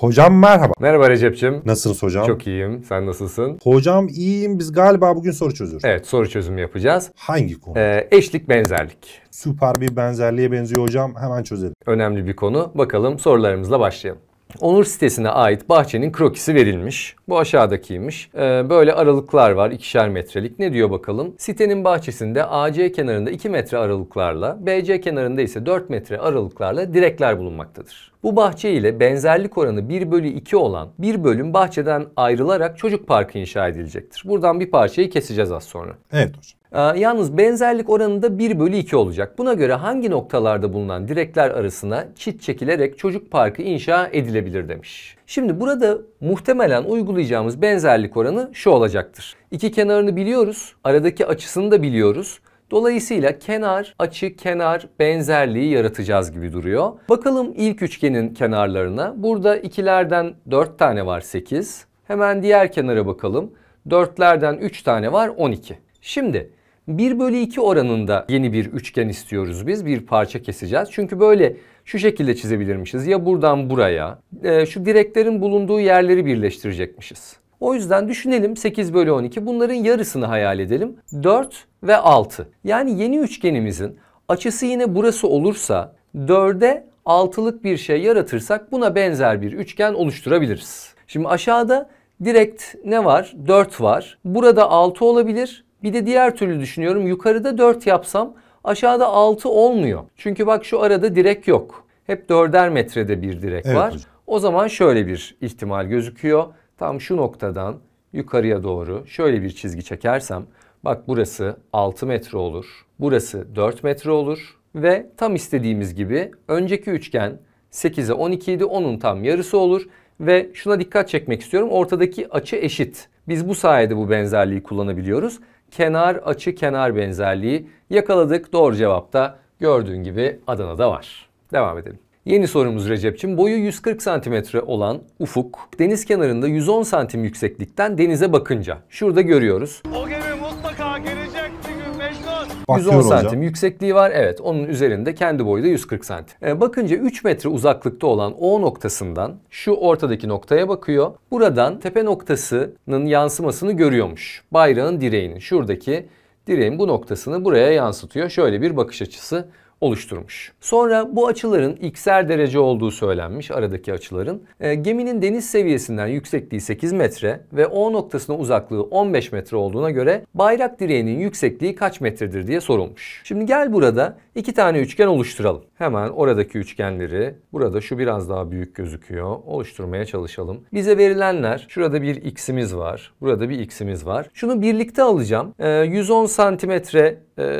Hocam merhaba. Merhaba Recep'cim. Nasılsınız hocam? Çok iyiyim. Sen nasılsın? Hocam iyiyim. Biz galiba bugün soru çözüyoruz. Evet, soru çözümü yapacağız. Hangi konu? Eşlik benzerlik. Süper bir benzerliğe benziyor hocam. Hemen çözelim. Önemli bir konu. Bakalım sorularımızla başlayalım. Onur sitesine ait bahçenin krokisi verilmiş. Bu aşağıdakiymiş. Böyle aralıklar var, 2'şer metrelik. Ne diyor bakalım? Sitenin bahçesinde AC kenarında 2 metre aralıklarla, BC kenarında ise 4 metre aralıklarla direkler bulunmaktadır. Bu bahçe ile benzerlik oranı 1/2 olan bir bölüm bahçeden ayrılarak çocuk parkı inşa edilecektir. Buradan bir parçayı keseceğiz az sonra. Evet hocam. Yalnız benzerlik oranında 1/2 olacak. Buna göre hangi noktalarda bulunan direkler arasına çit çekilerek çocuk parkı inşa edilebilir demiş. Şimdi burada muhtemelen uygulayacağımız benzerlik oranı şu olacaktır. İki kenarını biliyoruz, aradaki açısını da biliyoruz. Dolayısıyla kenar, açı, kenar benzerliği yaratacağız gibi duruyor. Bakalım ilk üçgenin kenarlarına. Burada 2'lerden 4 tane var, 8. Hemen diğer kenara bakalım. 4'lerden 3 tane var, 12. Şimdi 1/2 oranında yeni bir üçgen istiyoruz biz. Bir parça keseceğiz. Çünkü böyle şu şekilde çizebilirmişiz. Ya buradan buraya. Şu direklerin bulunduğu yerleri birleştirecekmişiz. O yüzden düşünelim 8/12. Bunların yarısını hayal edelim. 4 ve 6. Yani yeni üçgenimizin açısı yine burası olursa 4'e 6'lık bir şey yaratırsak buna benzer bir üçgen oluşturabiliriz. Şimdi aşağıda direkt ne var? 4 var. Burada 6 olabilir. Bir de diğer türlü düşünüyorum. Yukarıda 4 yapsam aşağıda 6 olmuyor. Çünkü bak şu arada direk yok. Hep 4'er metrede bir direk var. Hocam. O zaman şöyle bir ihtimal gözüküyor. Tam şu noktadan yukarıya doğru şöyle bir çizgi çekersem bak burası 6 metre olur. Burası 4 metre olur. Ve tam istediğimiz gibi önceki üçgen 8'e 12 idi. Onun tam yarısı olur. Ve şuna dikkat çekmek istiyorum. Ortadaki açı eşit. Biz bu sayede bu benzerliği kullanabiliyoruz. Kenar açı kenar benzerliği yakaladık. Doğru cevap da gördüğün gibi Adana'da var. Devam edelim. Yeni sorumuz Recep'ciğim. Boyu 140 cm olan Ufuk deniz kenarında 110 cm yükseklikten denize bakınca. Şurada görüyoruz. O gemi mutlaka gelecek bir gün Mecnun. 110 cm yüksekliği var. Evet, onun üzerinde kendi boyu da 140 cm. Bakınca 3 metre uzaklıkta olan O noktasından şu ortadaki noktaya bakıyor. Buradan tepe noktasının yansımasını görüyormuş. Bayrağın direğinin şuradaki direğin bu noktasını buraya yansıtıyor. Şöyle bir bakış açısı oluşturmuş. Sonra bu açıların x'er derece olduğu söylenmiş, aradaki açıların. Geminin deniz seviyesinden yüksekliği 8 metre ve O noktasına uzaklığı 15 metre olduğuna göre bayrak direğinin yüksekliği kaç metredir diye sorulmuş. Şimdi gel burada 2 tane üçgen oluşturalım. Hemen oradaki üçgenleri, burada şu biraz daha büyük gözüküyor, oluşturmaya çalışalım. Bize verilenler, şurada bir x'imiz var, burada bir x'imiz var. Şunu birlikte alacağım. 110 santimetre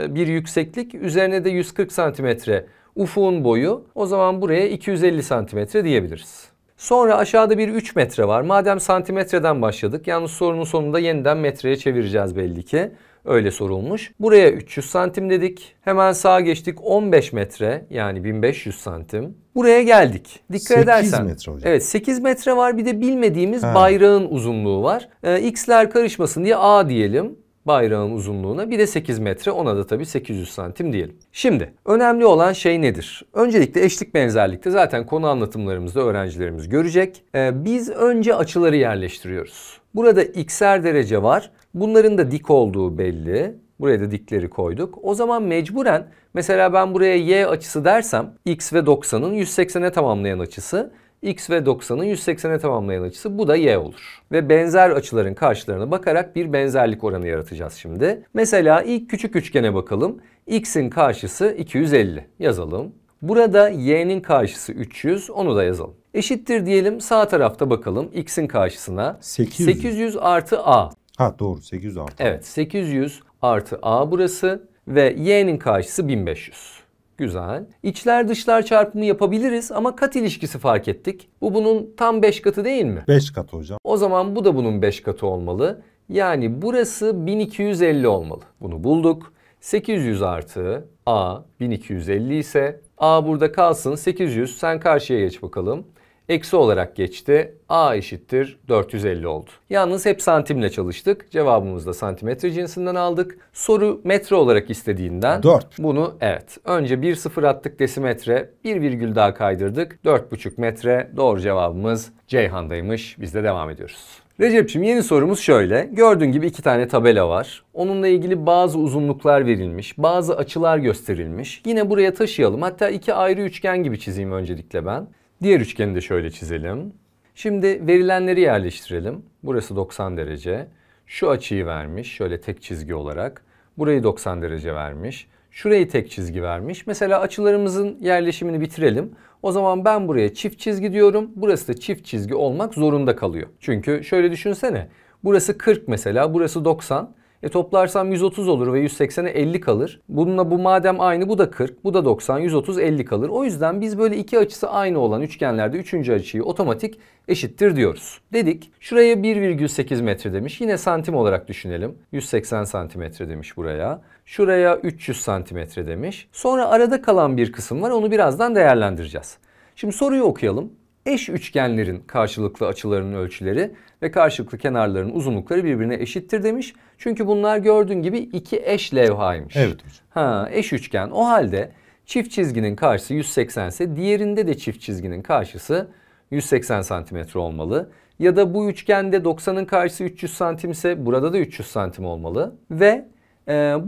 bir yükseklik, üzerine de 140 santimetre ufuğun boyu. O zaman buraya 250 santimetre diyebiliriz. Sonra aşağıda bir 3 metre var. Madem santimetreden başladık, yalnız sorunun sonunda yeniden metreye çevireceğiz belli ki. Öyle sorulmuş. Buraya 300 santim dedik. Hemen sağa geçtik. 15 metre yani 1500 santim. Buraya geldik. Dikkat edersen. 8 metre hocam. Evet 8 metre var. Bir de bilmediğimiz bayrağın uzunluğu var. X'ler karışmasın diye A diyelim. Bayrağın uzunluğuna bir de 8 metre, ona da tabii 800 santim diyelim. Şimdi önemli olan şey nedir? Öncelikle eşlik benzerlikte zaten konu anlatımlarımızda öğrencilerimiz görecek. Biz önce açıları yerleştiriyoruz. Burada x'er derece var. Bunların da dik olduğu belli. Buraya da dikleri koyduk. O zaman mecburen mesela ben buraya y açısı dersem x ve 90'ın 180'e tamamlayan açısı. X ve 90'ın 180'e tamamlayan açısı bu da y olur. Ve benzer açıların karşılarına bakarak bir benzerlik oranı yaratacağız şimdi. Mesela ilk küçük üçgene bakalım. X'in karşısı 250 yazalım. Burada y'nin karşısı 300, onu da yazalım. Eşittir diyelim, sağ tarafta bakalım x'in karşısına 800 artı a. Ha doğru 800 artı a. Evet 800 artı a burası ve y'nin karşısı 1500. Güzel. İçler dışlar çarpımı yapabiliriz ama kat ilişkisi fark ettik. Bu bunun tam 5 katı değil mi? 5 katı hocam. O zaman bu da bunun 5 katı olmalı. Yani burası 1250 olmalı. Bunu bulduk. 800 artı a 1250 ise a burada kalsın 800. Sen karşıya geç bakalım. eksi olarak geçti. A eşittir 450 oldu. Yalnız hep santimle çalıştık. Cevabımızı da santimetre cinsinden aldık. Soru metre olarak istediğinden 4. Bunu evet. Önce bir sıfır attık desimetre. Bir virgül daha kaydırdık. 4,5 metre. Doğru cevabımız Ceyhan'daymış. Biz de devam ediyoruz. Recep'ciğim, yeni sorumuz şöyle. Gördüğün gibi iki tane tabela var. Onunla ilgili bazı uzunluklar verilmiş, bazı açılar gösterilmiş. Yine buraya taşıyalım. Hatta iki ayrı üçgen gibi çizeyim öncelikle ben. Diğer üçgeni de şöyle çizelim. Şimdi verilenleri yerleştirelim. Burası 90 derece. Şu açıyı vermiş şöyle tek çizgi olarak. Burayı 90 derece vermiş. Şurayı tek çizgi vermiş. Mesela açılarımızın yerleşimini bitirelim. O zaman ben buraya çift çizgi diyorum. Burası da çift çizgi olmak zorunda kalıyor. Çünkü şöyle düşünsene. Burası 40 mesela, burası 90. Toplarsam 130 olur ve 180'e 50 kalır. Bununla bu madem aynı, bu da 40, bu da 90, 130, 50 kalır. O yüzden biz böyle iki açısı aynı olan üçgenlerde üçüncü açıyı otomatik eşittir diyoruz. Dedik. Şuraya 1,8 metre demiş. Yine santim olarak düşünelim. 180 santimetre demiş buraya. Şuraya 300 santimetre demiş. Sonra arada kalan bir kısım var. Onu birazdan değerlendireceğiz. Şimdi soruyu okuyalım. Eş üçgenlerin karşılıklı açılarının ölçüleri ve karşılıklı kenarların uzunlukları birbirine eşittir demiş. Çünkü bunlar gördüğün gibi iki eş levhaymış. Evet hocam. Ha, eş üçgen. O halde çift çizginin karşısı 180 ise diğerinde de çift çizginin karşısı 180 santimetre olmalı. Ya da bu üçgende 90'ın karşısı 300 santim ise burada da 300 santim olmalı. Ve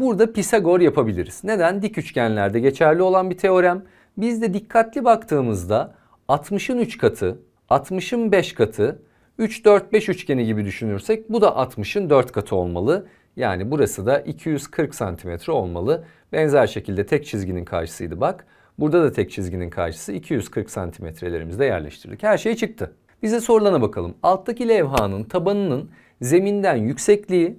burada Pisagor yapabiliriz. Neden? Dik üçgenlerde geçerli olan bir teorem. Biz de dikkatli baktığımızda 60'ın 3 katı, 60'ın 5 katı, 3-4-5 üçgeni gibi düşünürsek bu da 60'ın 4 katı olmalı. Yani burası da 240 santimetre olmalı. Benzer şekilde tek çizginin karşısıydı bak. Burada da tek çizginin karşısı 240 santimetrelerimizde yerleştirdik. Her şey çıktı. Bize sorulana bakalım. Alttaki levhanın tabanının zeminden yüksekliği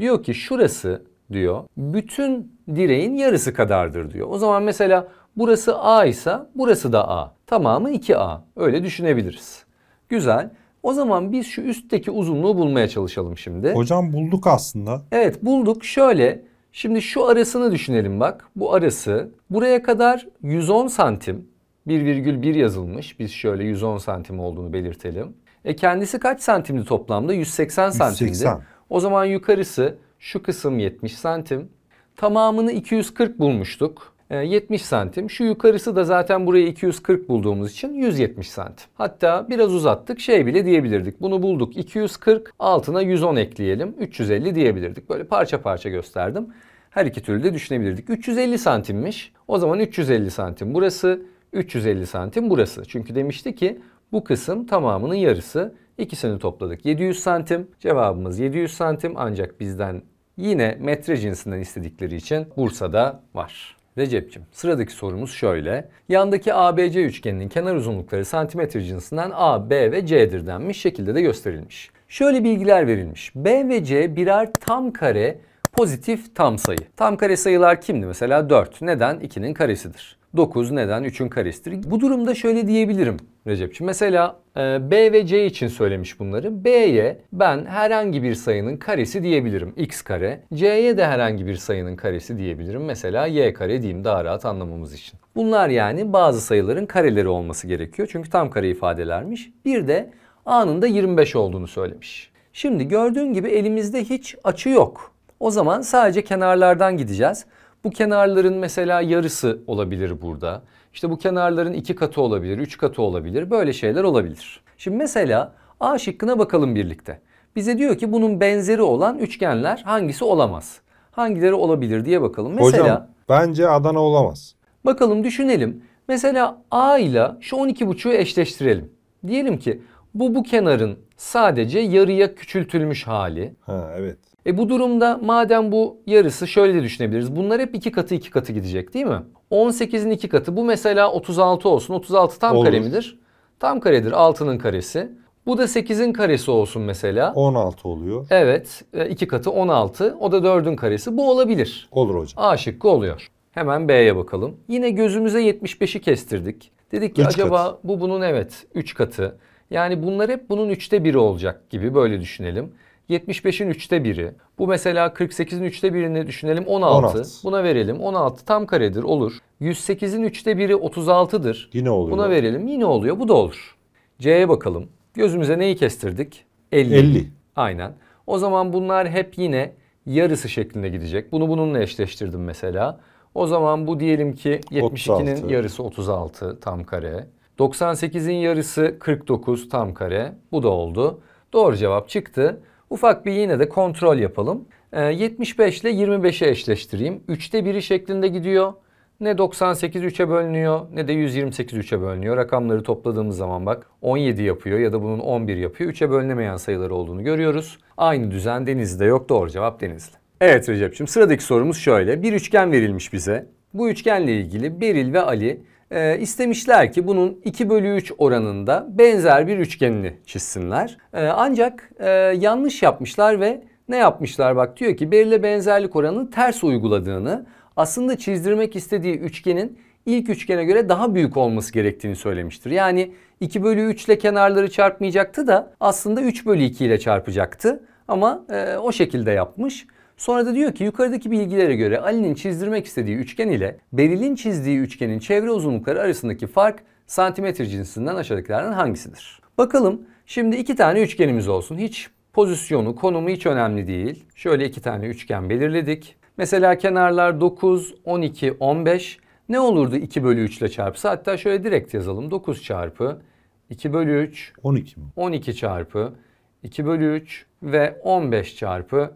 diyor ki şurası diyor bütün direğin yarısı kadardır diyor. O zaman mesela burası A ise burası da A. Tamamı 2A. Öyle düşünebiliriz. Güzel. O zaman biz şu üstteki uzunluğu bulmaya çalışalım şimdi. Hocam bulduk aslında. Evet bulduk. Şöyle şimdi şu arasını düşünelim bak. Bu arası buraya kadar 110 santim. 1,1 yazılmış. Biz şöyle 110 santim olduğunu belirtelim. Kendisi kaç santimdi toplamda? 180 santimdi. 180. O zaman yukarısı şu kısım 70 santim. Tamamını 240 bulmuştuk. 70 santim. Şu yukarısı da zaten burayı 240 bulduğumuz için 170 santim. Hatta biraz uzattık şey bile diyebilirdik. Bunu bulduk 240 altına 110 ekleyelim 350 diyebilirdik. Böyle parça parça gösterdim. Her iki türlü de düşünebilirdik. 350 santimmiş. O zaman 350 santim burası, 350 santim burası. Çünkü demişti ki bu kısım tamamının yarısı. İkisini topladık 700 santim. Cevabımız 700 santim ancak bizden yine metre cinsinden istedikleri için Bursa'da var. Recep'ciğim, sıradaki sorumuz şöyle. Yandaki ABC üçgeninin kenar uzunlukları santimetre cinsinden A, B ve C'dir denmiş şekilde de gösterilmiş. Şöyle bilgiler verilmiş. B ve C birer tam kare pozitif tam sayı. Tam kare sayılar kimdi? Mesela 4 neden 2'nin karesidir. 9 neden 3'ün karesidir. Bu durumda şöyle diyebilirim Recep'ciğim. Mesela B ve C için söylemiş bunları. B'ye ben herhangi bir sayının karesi diyebilirim. X kare. C'ye de herhangi bir sayının karesi diyebilirim. Mesela Y kare diyeyim daha rahat anlamamız için. Bunlar yani bazı sayıların kareleri olması gerekiyor. Çünkü tam kare ifadelermiş. Bir de A'nın da 25 olduğunu söylemiş. Şimdi gördüğün gibi elimizde hiç açı yok. O zaman sadece kenarlardan gideceğiz. Bu kenarların mesela yarısı olabilir burada. İşte bu kenarların 2 katı olabilir, 3 katı olabilir. Böyle şeyler olabilir. Şimdi mesela A şıkkına bakalım birlikte. Bize diyor ki bunun benzeri olan üçgenler hangisi olamaz? Hangileri olabilir diye bakalım. Mesela, hocam bence Adana olamaz. Bakalım düşünelim. Mesela A ile şu 12,5'u eşleştirelim. Diyelim ki bu kenarın sadece yarıya küçültülmüş hali. Ha evet. Bu durumda madem bu yarısı şöyle de düşünebiliriz. Bunlar hep 2 katı 2 katı gidecek değil mi? 18'in 2 katı. Bu mesela 36 olsun. 36 tam kare midir? Tam karedir. 6'nın karesi. Bu da 8'in karesi olsun mesela. 16 oluyor. Evet. 2 katı 16. O da 4'ün karesi. Bu olabilir. Olur hocam. A şıkkı oluyor. Hemen B'ye bakalım. Yine gözümüze 75'i kestirdik. Dedik ki acaba bu bunun evet 3 katı. Yani bunlar hep bunun 3'te 1'i olacak gibi böyle düşünelim. 75'in 3'te 1'i. Bu mesela 48'in 3'te 1'ini düşünelim 16. Buna verelim. 16 tam karedir olur. 108'in 3'te 1'i 36'dır. Yine oluyor. Buna verelim. Yine oluyor. Bu da olur. C'ye bakalım. Gözümüze neyi kestirdik? 50. 50. Aynen. O zaman bunlar hep yine yarısı şeklinde gidecek. Bunu bununla eşleştirdim mesela. O zaman bu diyelim ki 72'nin yarısı 36 tam kare. 98'in yarısı 49 tam kare. Bu da oldu. Doğru cevap çıktı. Ufak bir yine de kontrol yapalım. 75 ile 25'e eşleştireyim. 3'te 1'i şeklinde gidiyor. Ne 98 3'e bölünüyor ne de 128 3'e bölünüyor. Rakamları topladığımız zaman bak 17 yapıyor ya da bunun 11 yapıyor. 3'e bölünemeyen sayıları olduğunu görüyoruz. Aynı düzen Denizli'de yok. Doğru cevap Denizli. Evet Recep'ciğim, sıradaki sorumuz şöyle. Bir üçgen verilmiş bize. Bu üçgenle ilgili Beril ve Ali istemişler ki bunun 2/3 oranında benzer bir üçgenini çizsinler. Ancak yanlış yapmışlar ve ne yapmışlar? Bak diyor ki Beril'e benzerlik oranını ters uyguladığını, aslında çizdirmek istediği üçgenin ilk üçgene göre daha büyük olması gerektiğini söylemiştir. Yani 2/3 ile kenarları çarpmayacaktı da aslında 3/2 ile çarpacaktı. Ama o şekilde yapmış. Sonra da diyor ki yukarıdaki bilgilere göre Ali'nin çizdirmek istediği üçgen ile Beril'in çizdiği üçgenin çevre uzunlukları arasındaki fark santimetre cinsinden aşağıdakilerden hangisidir? Bakalım, şimdi iki tane üçgenimiz olsun. Hiç pozisyonu, konumu hiç önemli değil. Şöyle iki tane üçgen belirledik. Mesela kenarlar 9, 12, 15. Ne olurdu 2/3 ile çarpsa? Hatta şöyle direkt yazalım. 9 çarpı 2/3. 12 mi? 12 çarpı 2/3 ve 15 çarpı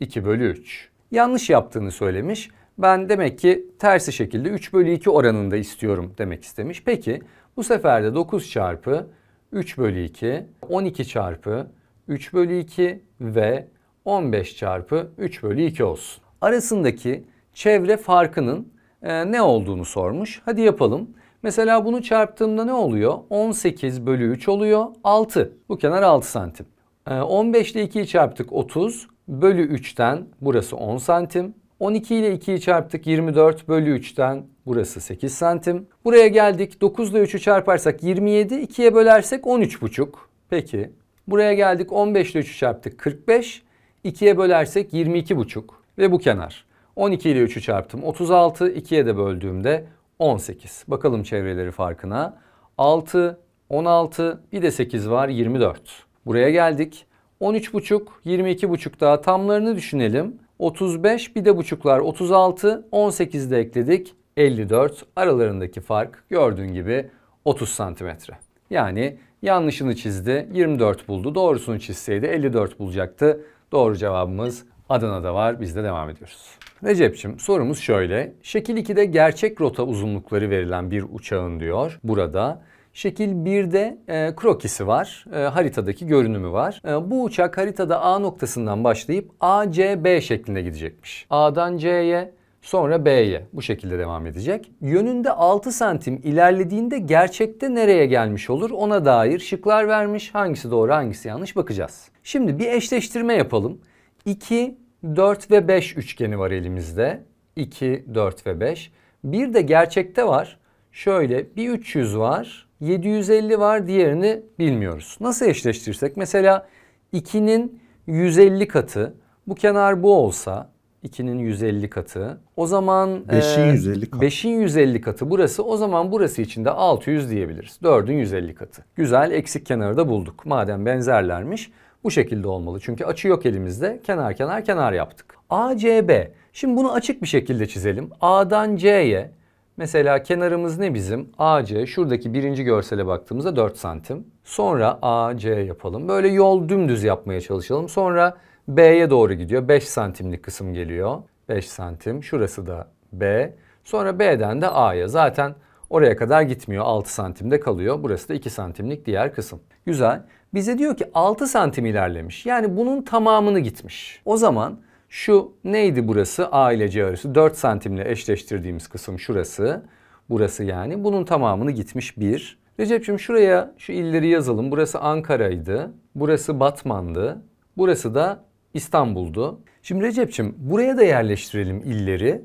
2/3. Yanlış yaptığını söylemiş. Ben demek ki tersi şekilde 3/2 oranında istiyorum demek istemiş. Peki bu sefer de 9 çarpı 3/2, 12 çarpı 3/2 ve 15 çarpı 3/2 olsun. Arasındaki çevre farkının ne olduğunu sormuş. Hadi yapalım. Mesela bunu çarptığımda ne oluyor? 18/3 oluyor. 6. Bu kenar 6 santim. 15 ile 2'yi çarptık 30. Bölü 3'ten burası 10 santim. 12 ile 2'yi çarptık 24. Bölü 3'ten burası 8 santim. Buraya geldik. 9 ile 3'ü çarparsak 27. 2'ye bölersek 13,5. Peki. Buraya geldik. 15 ile 3'ü çarptık 45. 2'ye bölersek 22,5. Ve bu kenar. 12 ile 3'ü çarptım. 36. 2'ye de böldüğümde 18. Bakalım çevreleri farkına. 6, 16, bir de 8 var. 24. Buraya geldik. 13,5, 22,5 daha tamlarını düşünelim. 35, bir de buçuklar 36, 18 de ekledik. 54. Aralarındaki fark gördüğün gibi 30 santimetre. Yani yanlışını çizdi, 24 buldu. Doğrusunu çizseydi 54 bulacaktı. Doğru cevabımız Adana'da var. Biz de devam ediyoruz. Recep'ciğim, sorumuz şöyle. Şekil 2'de gerçek rota uzunlukları verilen bir uçağın diyor burada. Şekil 1'de krokisi var. Haritadaki görünümü var. Bu uçak haritada A noktasından başlayıp A, C, B şeklinde gidecekmiş. A'dan C'ye, sonra B'ye bu şekilde devam edecek. Yönünde 6 santim ilerlediğinde gerçekte nereye gelmiş olur? Ona dair şıklar vermiş. Hangisi doğru, hangisi yanlış bakacağız. Şimdi bir eşleştirme yapalım. 2, 4 ve 5 üçgeni var elimizde. 2, 4 ve 5. Bir de gerçekte var. Şöyle bir 300 var. 750 var, diğerini bilmiyoruz. Nasıl eşleştirsek? Mesela 2'nin 150 katı, bu kenar bu olsa 2'nin 150 katı. O zaman 5'in 150 katı. 5'in 150 katı burası. O zaman burası için de 600 diyebiliriz. 4'ün 150 katı. Güzel, eksik kenarı da bulduk. Madem benzerlermiş bu şekilde olmalı. Çünkü açı yok elimizde. Kenar kenar kenar yaptık. ACB. Şimdi bunu açık bir şekilde çizelim. A'dan C'ye. Mesela kenarımız ne bizim? AC. Şuradaki birinci görsele baktığımızda 4 santim. Sonra AC yapalım. Böyle yol dümdüz yapmaya çalışalım. Sonra B'ye doğru gidiyor. 5 santimlik kısım geliyor. 5 santim. Şurası da B. Sonra B'den de A'ya. Zaten oraya kadar gitmiyor. 6 santimde kalıyor. Burası da 2 santimlik diğer kısım. Güzel. Bize diyor ki 6 santim ilerlemiş. Yani bunun tamamını gitmiş. O zaman... Şu neydi burası? A ile C arası. 4 santimle eşleştirdiğimiz kısım şurası. Burası yani. Bunun tamamını gitmiş 1. Recep'ciğim, şuraya şu illeri yazalım. Burası Ankara'ydı. Burası Batman'dı. Burası da İstanbul'du. Şimdi Recep'ciğim, buraya da yerleştirelim illeri.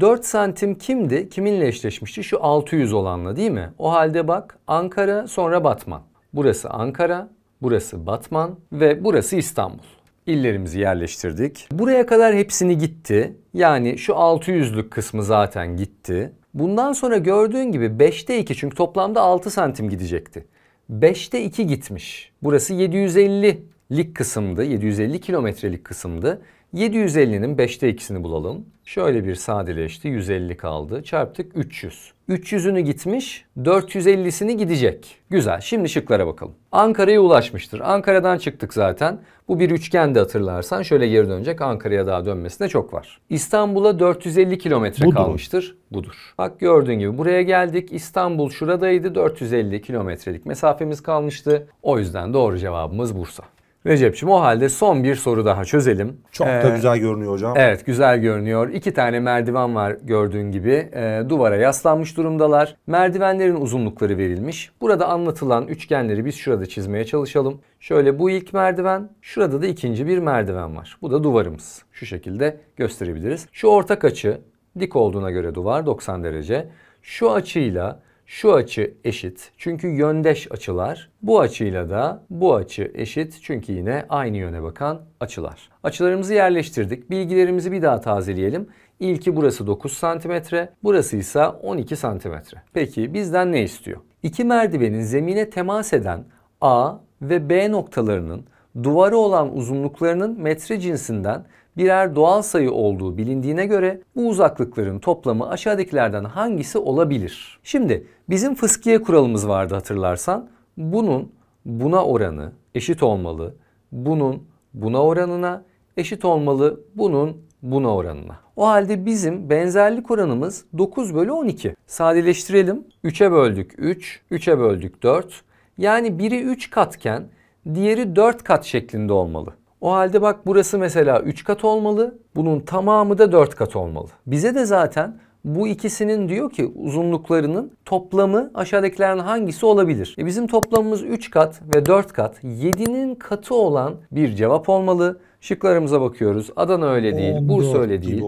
4 santim kimdi? Kiminle eşleşmişti? Şu 600 olanla değil mi? O halde bak Ankara sonra Batman. Burası Ankara. Burası Batman. Ve burası İstanbul. İllerimizi yerleştirdik. Buraya kadar hepsini gitti. Yani şu 600'lük kısmı zaten gitti. Bundan sonra gördüğün gibi 5'te 2, çünkü toplamda 6 santim gidecekti. 5'te 2 gitmiş. Burası 750'lik kısımdı. 750 kilometrelik kısımdı. 750'nin 5'te 2'sini bulalım. Şöyle bir sadeleşti. 150 kaldı. Çarptık 300. 300'ünü gitmiş. 450'sini gidecek. Güzel. Şimdi şıklara bakalım. Ankara'ya ulaşmıştır. Ankara'dan çıktık zaten. Bu bir üçgen de hatırlarsan. Şöyle geri dönecek. Ankara'ya daha dönmesine çok var. İstanbul'a 450 kilometre kalmıştır. Budur. Bak gördüğün gibi buraya geldik. İstanbul şuradaydı. 450 kilometrelik mesafemiz kalmıştı. O yüzden doğru cevabımız Bursa. Recep'ciğim o halde son bir soru daha çözelim. Çok da güzel görünüyor hocam. Evet, güzel görünüyor. 2 tane merdiven var gördüğün gibi. Duvara yaslanmış durumdalar. Merdivenlerin uzunlukları verilmiş. Burada anlatılan üçgenleri biz şurada çizmeye çalışalım. Şöyle bu ilk merdiven. Şurada da ikinci bir merdiven var. Bu da duvarımız. Şu şekilde gösterebiliriz. Şu ortak açı dik olduğuna göre duvar 90 derece. Şu açıyla şu açı eşit çünkü yöndeş açılar. Bu açıyla da bu açı eşit çünkü yine aynı yöne bakan açılar. Açılarımızı yerleştirdik. Bilgilerimizi bir daha tazeleyelim. İlki burası 9 cm, burası ise 12 cm. Peki bizden ne istiyor? İki merdivenin zemine temas eden A ve B noktalarının duvarı olan uzunluklarının metre cinsinden birer doğal sayı olduğu bilindiğine göre bu uzaklıkların toplamı aşağıdakilerden hangisi olabilir? Şimdi bizim fıskiye kuralımız vardı hatırlarsan. Bunun buna oranı eşit olmalı. Bunun buna oranına eşit olmalı. Bunun buna oranına. O halde bizim benzerlik oranımız 9/12. Sadeleştirelim. 3'e böldük 3, 3'e böldük 4. Yani biri 3 katken diğeri 4 kat şeklinde olmalı. O halde bak burası mesela 3 kat olmalı. Bunun tamamı da 4 kat olmalı. Bize de zaten bu ikisinin diyor ki uzunluklarının toplamı aşağıdakilerin hangisi olabilir? Bizim toplamımız 3 kat ve 4 kat. 7'nin katı olan bir cevap olmalı. Şıklarımıza bakıyoruz. Adana öyle değil. Bursa öyle değil.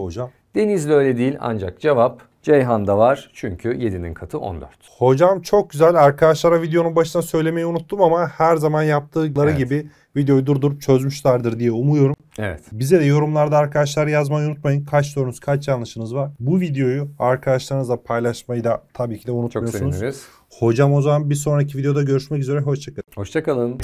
Denizli öyle değil. Ancak cevap Ceyhan'da var. Çünkü 7'nin katı 14. Hocam çok güzel. Arkadaşlara videonun başına söylemeyi unuttum ama her zaman yaptıkları gibi videoyu durdurup çözmüşlerdir diye umuyorum. Evet. Bize de yorumlarda arkadaşlar yazmayı unutmayın. Kaç doğrunuz, kaç yanlışınız var. Bu videoyu arkadaşlarınızla paylaşmayı da tabii ki de unutmuyorsunuz. Çok seviniriz. Hocam o zaman bir sonraki videoda görüşmek üzere. Hoşçakalın. Hoşçakalın.